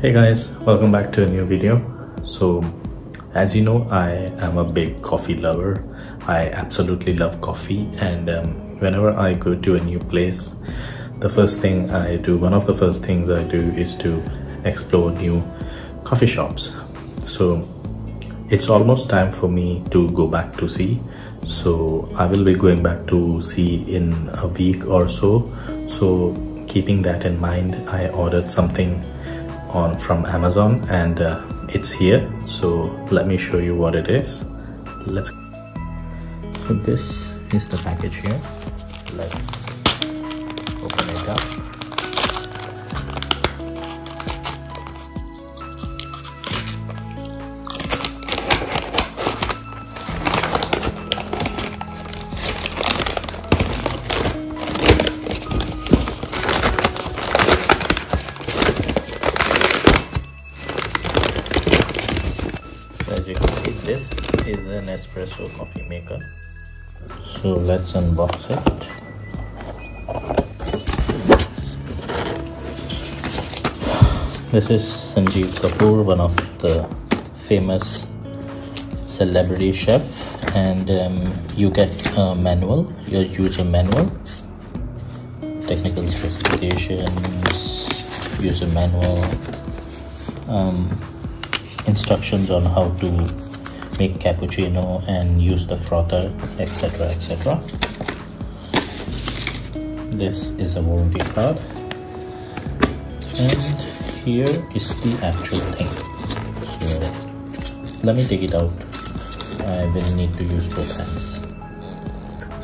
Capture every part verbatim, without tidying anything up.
Hey guys, welcome back to a new video. So as you know, I am a big coffee lover. I absolutely love coffee, and um, whenever I go to a new place, the first thing I do one of the first things I do is to explore new coffee shops. So it's almost time for me to go back to sea. So I will be going back to sea in a week or so. So keeping that in mind, I ordered something on from Amazon, and uh, it's here, so let me show you what it is. Let's so this is the package here. Let's open it up. This is an espresso coffee maker, so let's unbox it. This is Sanjeev Kapoor, one of the famous celebrity chef, and um, you get a manual, your user manual, technical specifications, user manual, um, instructions on how to make cappuccino and use the frother, etc, et cetera. This is a warranty card, and here is the actual thing. So let me take it out. I will need to use both hands.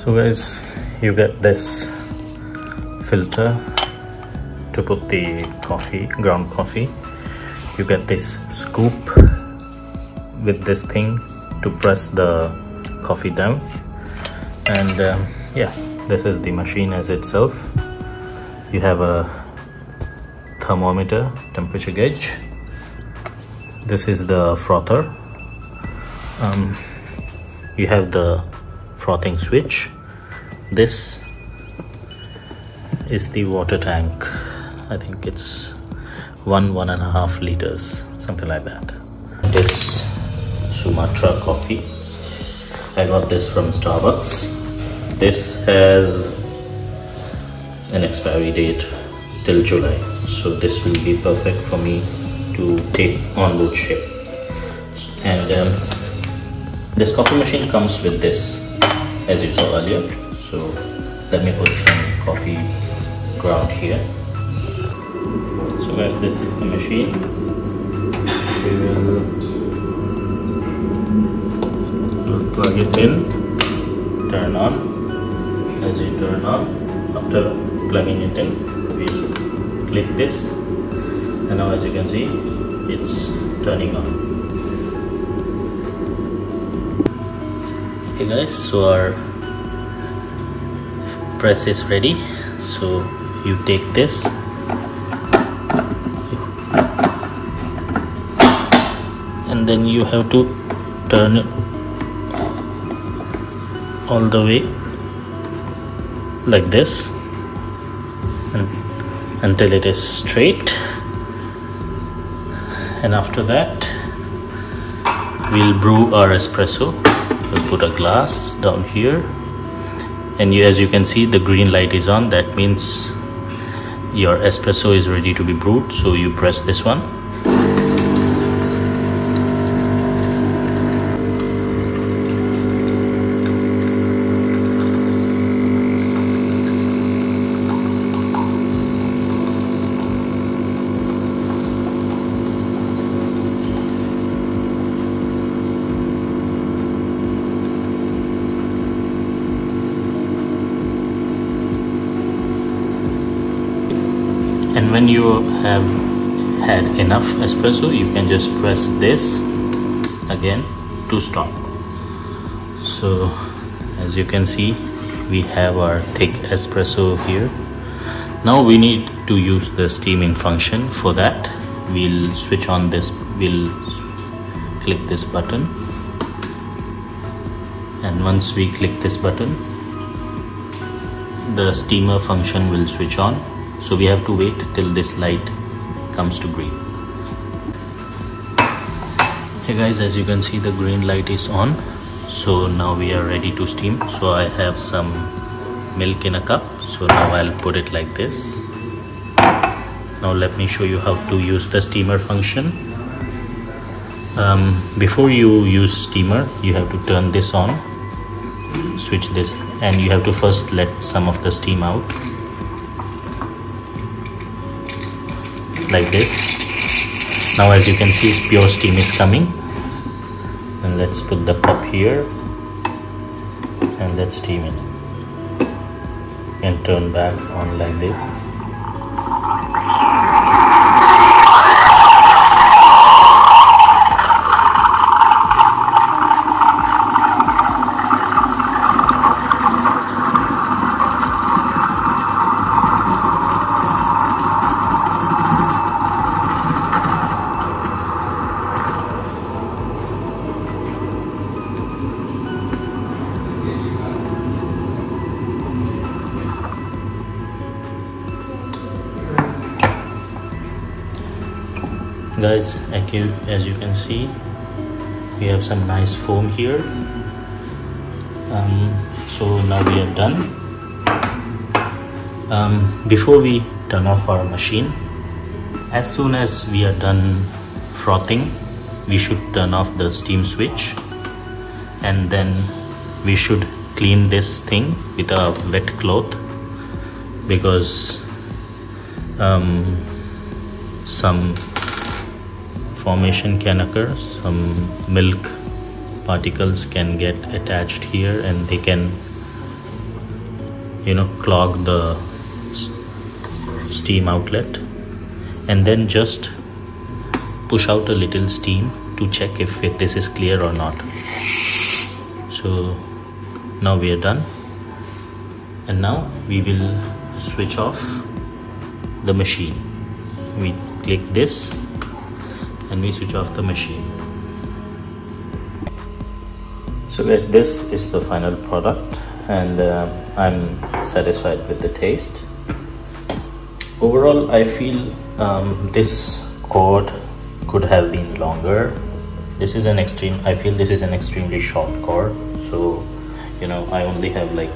So guys, you get this filter to put the coffee, ground coffee. You get this scoop with this thing to press the coffee down, and um, yeah, this is the machine as itself. You have a thermometer, temperature gauge. This is the frother. Um, you have the frothing switch. This is the water tank. I think it's one one and a half liters, something like that. This Sumatra coffee, I got this from Starbucks. This has an expiry date till July, so this will be perfect for me to take on board ship. And um, this coffee machine comes with this, as you saw earlier. So let me put some coffee ground here. So guys, this is the machine. We will plug it in, turn on. As you turn on, after plugging it in, we click this, and now as you can see, it's turning on. Hey guys, so our press is ready. So you take this, and then you have to turn it all the way like this, and until it is straight, and after that we'll brew our espresso. We'll put a glass down here, and you, as you can see, the green light is on. That means your espresso is ready to be brewed. So you press this one. And when you have had enough espresso, you can just press this again to stop. So as you can see, we have our thick espresso here. Now we need to use the steaming function. For that, we'll switch on this, we'll click this button, and once we click this button, the steamer function will switch on. So we have to wait till this light comes to green. Hey guys, as you can see the green light is on, so now we are ready to steam. So I have some milk in a cup, so now I'll put it like this. Now let me show you how to use the steamer function. Um, before you use steamer, you have to turn this on, switch this, and you have to first let some of the steam out like this. Now as you can see, pure steam is coming, and let's put the cup here and let's steam it and turn back on like this. Guys, as you can see, we have some nice foam here. Um, so now we are done. Um, before we turn off our machine, as soon as we are done frothing, we should turn off the steam switch, and then we should clean this thing with a wet cloth, because um, some formation can occur, some milk particles can get attached here and they can, you know, clog the steam outlet. And then just push out a little steam to check if it, this is clear or not. So now we are done, and now we will switch off the machine. We click this and we switch off the machine. So guys, this is the final product, and uh, I'm satisfied with the taste. Overall, I feel um, this chord could have been longer. This is an extreme, I feel this is an extremely short chord. So, you know, I only have like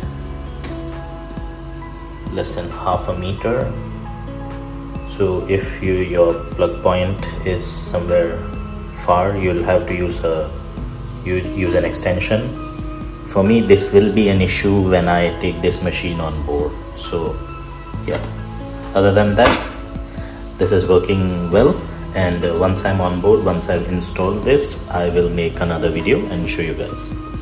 less than half a meter. So if you, your plug point is somewhere far, you'll have to use a use, use an extension. For me, this will be an issue when I take this machine on board. So yeah, other than that, this is working well, and once I'm on board, once I've installed this, I will make another video and show you guys.